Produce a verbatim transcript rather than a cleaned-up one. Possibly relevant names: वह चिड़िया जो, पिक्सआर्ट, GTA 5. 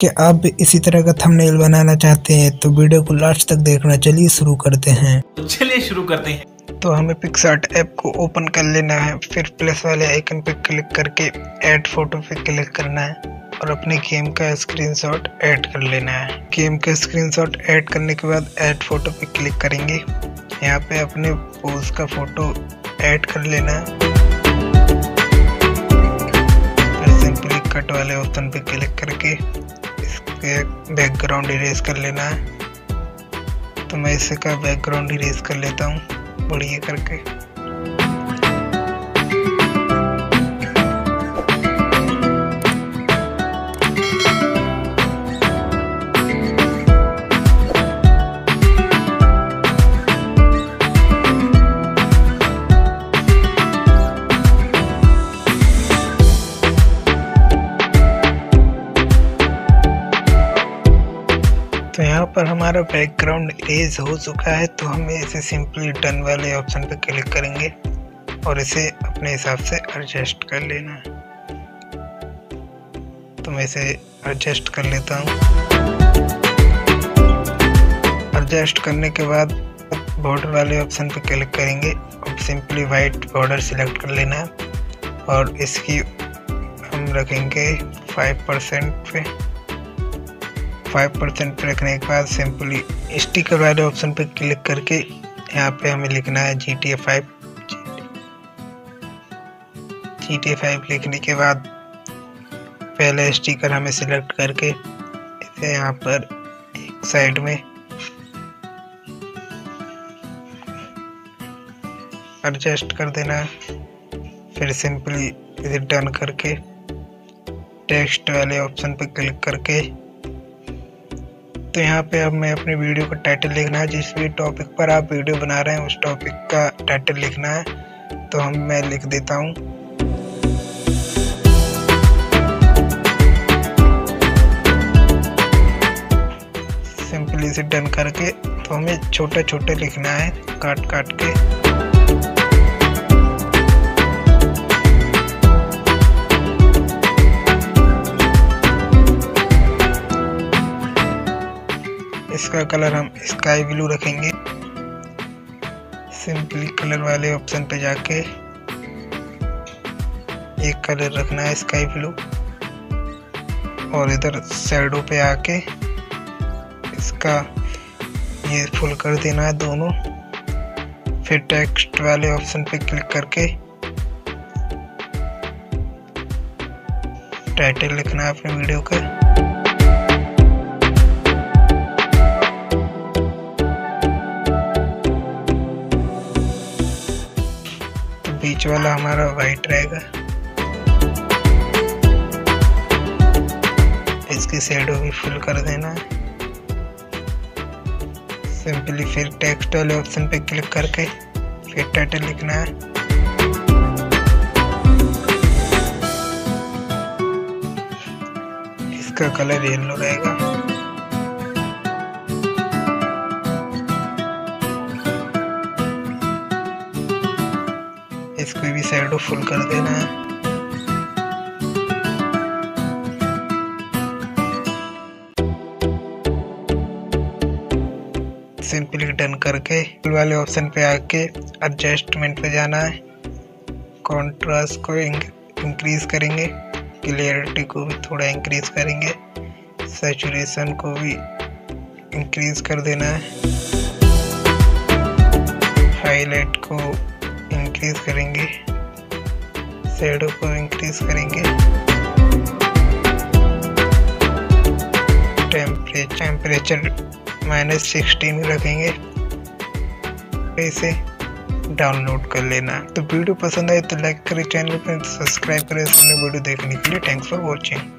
कि आप भी इसी तरह का थंबनेल बनाना चाहते हैं तो वीडियो को लास्ट तक देखना। चलिए शुरू करते हैं चलिए शुरू करते हैं तो हमें पिक्सआर्ट ऐप को ओपन कर लेना है, फिर प्लस वाले आइकन पे क्लिक करके ऐड फोटो पे क्लिक करना है और अपने गेम का स्क्रीनशॉट ऐड कर लेना है। गेम का स्क्रीनशॉट ऐड करने के बाद ऐड फोटो पे क्लिक करेंगे, यहाँ पे अपने पोज का फोटो ऐड कर लेना है, फिर सिंपली कट वाले ऑप्शन पे क्लिक करके इसके बैकग्राउंड इरेज कर लेना है। तो मैं इसका बैकग्राउंड इरेज कर लेता हूँ बढ़िया करके। तो यहाँ पर हमारा बैकग्राउंड इरेज हो चुका है, तो हम इसे सिंपली डन वाले ऑप्शन पर क्लिक करेंगे और इसे अपने हिसाब से एडजस्ट कर लेना है। तो मैं इसे एडजस्ट कर लेता हूँ। एडजस्ट करने के बाद बॉर्डर वाले ऑप्शन पर क्लिक करेंगे और सिंपली वाइट बॉर्डर सिलेक्ट कर लेना है और इसकी हम रखेंगे फाइव परसेंट पे। फाइव परसेंट रखने के बाद सिंपली स्टिकर वाले ऑप्शन पर क्लिक करके यहाँ पे हमें लिखना है G T A five. G T A five लिखने के बाद पहले स्टिकर हमें सिलेक्ट करके इसे यहाँ पर एक साइड में एडजस्ट कर देना है, फिर सिंपली इसे डन करके टेक्स्ट वाले ऑप्शन पर क्लिक करके तो यहाँ पे अब मैं अपने वीडियो का टाइटल लिखना है। जिस भी टॉपिक पर आप वीडियो बना रहे हैं उस टॉपिक का टाइटल लिखना है, तो हम मैं लिख देता हूँ सिंपली से डन करके। तो हमें छोटा छोटा लिखना है काट काट के। इसका कलर हम स्काई ब्लू रखेंगे। सिंपली कलर वाले ऑप्शन पे जाके एक कलर रखना है स्काई ब्लू और इधर शैडो पे आके इसका ये फुल कर देना है दोनों। फिर टेक्स्ट वाले ऑप्शन पे क्लिक करके टाइटल लिखना है अपने वीडियो का। बीच वाला हमारा वाइट रहेगा, इसकी शैडो भी फुल कर देना है। सिंपली फिर टेक्स्ट वाले ऑप्शन पे क्लिक करके फिर टाइटल लिखना है। इसका कलर येलो रहेगा। इसको भी शैडो फुल कर देना है। सिंपली डन करके फुल वाले ऑप्शन पे आके एडजस्टमेंट पे जाना है। कंट्रास्ट को इंक्रीज करेंगे, क्लियरिटी को भी थोड़ा इंक्रीज करेंगे, सैचुरेशन को भी इंक्रीज कर देना है, हाईलाइट को इंक्रीज करेंगे, शैडो को इंक्रीज करेंगे, टेम्परेचर टेम्परेचर माइनस सिक्सटीन रखेंगे। इसे डाउनलोड कर लेना। तो वीडियो पसंद आए तो लाइक करें, चैनल पर सब्सक्राइब करें। अपने वीडियो देखने के लिए थैंक्स फॉर वॉचिंग।